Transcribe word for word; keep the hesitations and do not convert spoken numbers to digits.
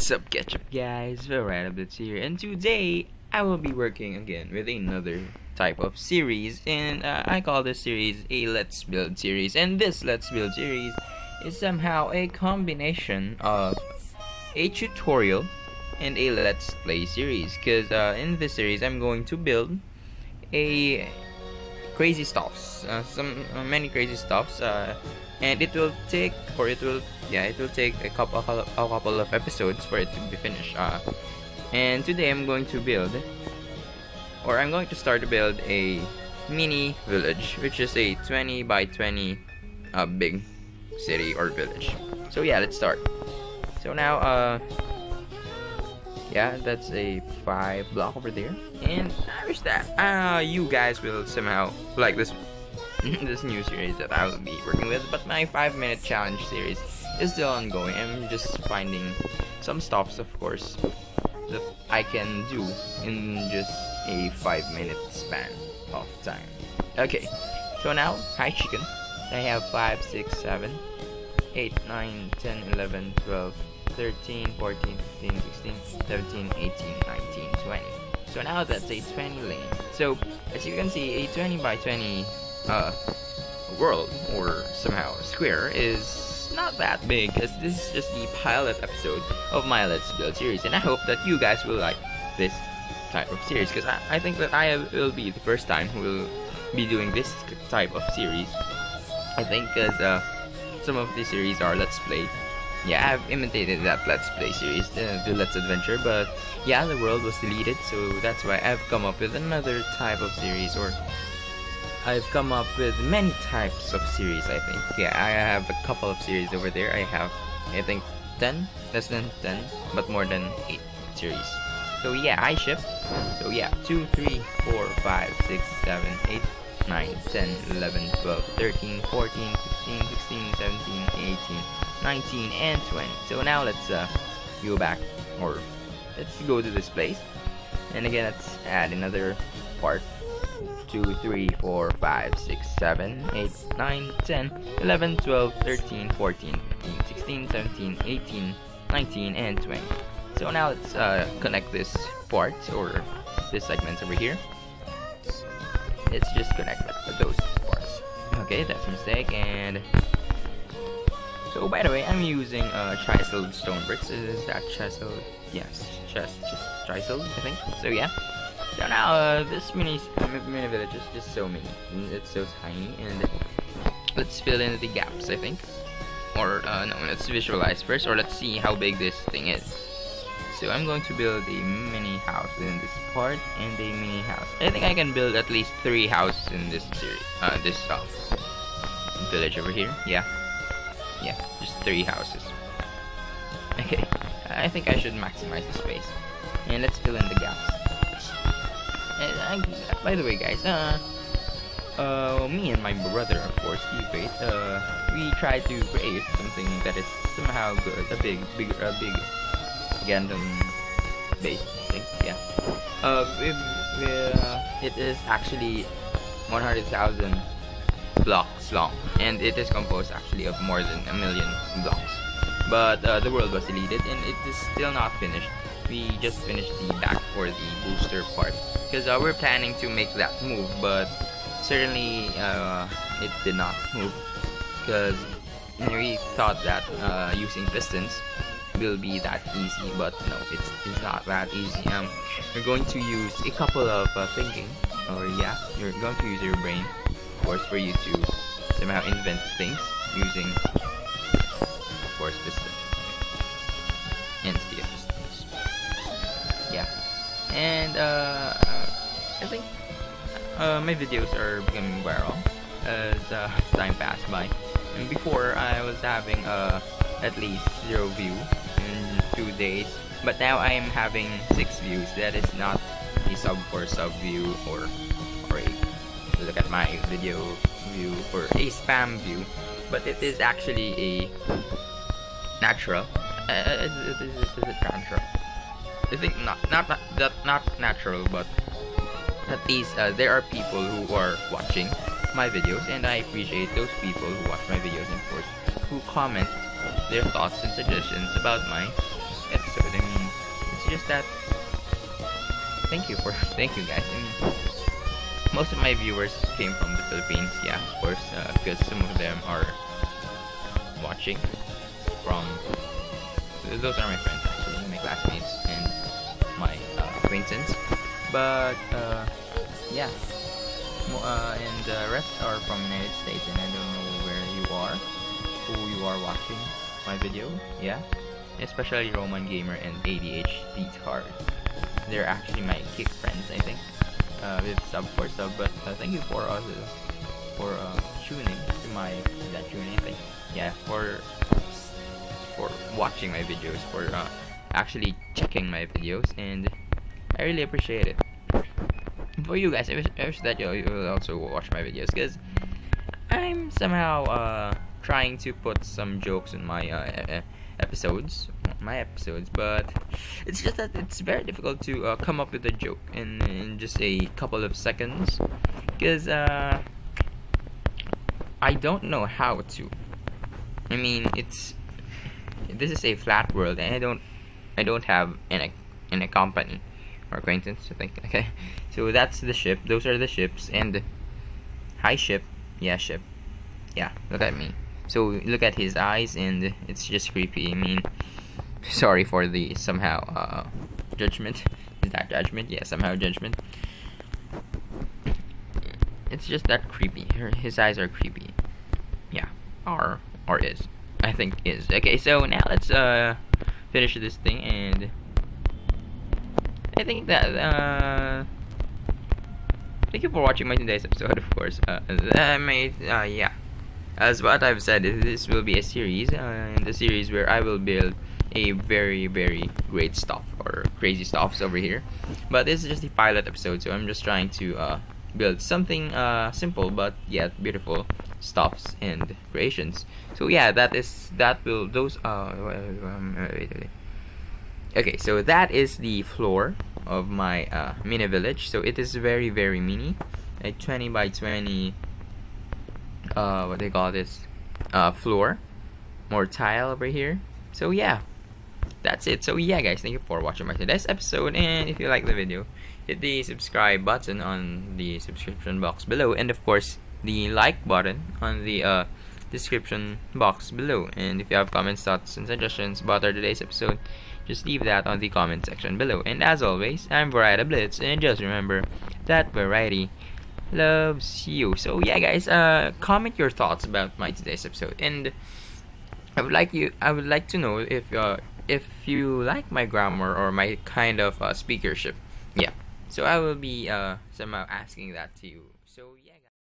What's up, Ketchup guys? Variety Blitz here, and today I will be working again with another type of series, and uh, I call this series a Let's Build series. And this Let's Build series is somehow a combination of a tutorial and a Let's Play series, because uh, in this series I'm going to build a crazy stuffs, uh, some uh, many crazy stuffs, uh, and it will take, or it will, yeah, it will take a couple, a couple of episodes for it to be finished. Uh, and today I'm going to build, or I'm going to start to build a mini village, which is a twenty by twenty uh, big city or village. So yeah, let's start. So now, uh, yeah, that's a five block over there, and I wish that uh, you guys will somehow like this. This new series that I will be working with, but my five minute challenge series is still ongoing. I'm just finding some stuffs, of course, that I can do in just a five minute span of time. Okay, so now, hi chicken. I have five, six, seven, eight, nine, ten, eleven, twelve, thirteen, fourteen, fifteen, sixteen, seventeen, eighteen, nineteen, twenty. So now that's a twenty lane. So, as you can see, a twenty by twenty uh world, or somehow square, is not that big, as this is just the pilot episode of my Let's Build series, and I hope that you guys will like this type of series, because I, I think that I will be the first time who will be doing this type of series, I think, because uh, some of the series are Let's Play. Yeah, I've imitated that Let's Play series, the, the Let's Adventure, but yeah, the world was deleted, so that's why I've come up with another type of series, or I've come up with many types of series, I think. Yeah, I have a couple of series over there. I have, I think, ten? Less than ten, but more than eight series. So yeah, I ship. So yeah, two, three, four, five, six, seven, eight, nine, ten, eleven, twelve, thirteen, fourteen, fifteen, sixteen, seventeen, eighteen, nineteen, and twenty. So now let's uh, go back, or let's go to this place. And again, let's add another part. two, three, four, five, six, seven, eight, nine, ten, eleven, twelve, thirteen, fourteen, fifteen, sixteen, seventeen, eighteen, nineteen, and twenty. So now let's uh, connect this part, or this segment over here. Let's just connect those parts. Okay, that's a mistake, and... So by the way, I'm using uh, chiseled stone bricks. Is that chiseled? Yes, just, just chiseled, I think. So yeah. So now, uh, this mini, mini village is just so many, it's so tiny, and let's fill in the gaps, I think. Or, uh, no, let's visualize first, or let's see how big this thing is. So I'm going to build a mini house in this part, and a mini house. I think I can build at least three houses in this series, uh, this uh, village over here, yeah. Yeah, just three houses. Okay, I think I should maximize the space. And let's fill in the gaps. I, I, by the way, guys, uh, uh, me and my brother, of course, Evate, uh, we try to create something that is somehow good, a big, big, a big Gundam base thing, yeah. Uh, it, uh, it is actually one hundred thousand blocks long, and it is composed actually of more than a million blocks. But uh, the world was deleted, and it is still not finished. We just finished the back or the booster part, because uh, we're planning to make that move, but certainly uh, it did not move, because we thought that uh, using pistons will be that easy, but no, it's, it's not that easy. Um, you're going to use a couple of uh, thinking, or yeah, you're going to use your brain, of course, for you to somehow invent things using, of course, pistons and steel. And uh, I think uh, my videos are becoming viral as uh, time passed by. And before, I was having uh, at least zero view in two days, but now I am having six views. That is not a sub for sub view, or or a look at my video view, or a spam view, but it is actually a natural. Uh, it is a natural. I think not not that not, not natural, but at least uh, there are people who are watching my videos, and I appreciate those people who watch my videos, and of course who comment their thoughts and suggestions about my episode. just that. Thank you for thank you guys. And most of my viewers came from the Philippines, yeah, of course, uh, because some of them are watching from. Those are my friends, actually, my classmates and my uh, acquaintance. But uh, yeah, uh, and the rest are from United States, and I don't know where you are, who you are watching my video, yeah. Especially Roman Gamer and A D H D Tar. They're actually my kick friends, I think. Uh, with sub for sub, but uh, thank you for us uh, for uh, tuning to my that tuning thing. Yeah, for for watching my videos, for uh, actually checking my videos, and I really appreciate it. For you guys, I wish, I wish that you will also watch my videos, because I'm somehow uh, trying to put some jokes in my uh, episodes, my episodes, but it's just that it's very difficult to uh, come up with a joke in, in just a couple of seconds, because uh, I don't know how to. I mean, it's this is a flat world, and I don't, I don't have an an accompany or acquaintance, I think. Okay, so that's the ship. Those are the ships, and hi ship, yeah ship, yeah. Look at me. So look at his eyes, and it's just creepy. I mean. Sorry for the somehow uh, judgment. Is that judgment? Yeah, somehow judgment. It's just that creepy. His eyes are creepy. Yeah, or or is. I think is. Okay, so now let's uh finish this thing, and I think that uh thank you for watching my today's episode. Of course, uh, I made uh yeah. As what I've said, this will be a series, uh, and the series where I will build a very very great stuff or crazy stuffs over here, but this is just the pilot episode, so I'm just trying to uh, build something uh, simple but yet beautiful stuffs and creations. So yeah, that is that will those uh wait, wait, wait. Okay, so that is the floor of my uh, mini village. So it is very very mini, a twenty by twenty uh what they call this uh floor, more tile over here. So yeah, that's it. So yeah guys, thank you for watching my today's episode, and if you like the video, hit the subscribe button on the subscription box below, and of course the like button on the uh, description box below. And if you have comments, thoughts, and suggestions about our today's episode, just leave that on the comment section below. And as always, I'm Variety Blitz, and just remember that variety loves you. So yeah guys, uh, comment your thoughts about my today's episode, and I would like you. I would like to know if uh, if you like my grammar or my kind of uh, speakership. Yeah. So I will be uh, somehow asking that to you. So yeah.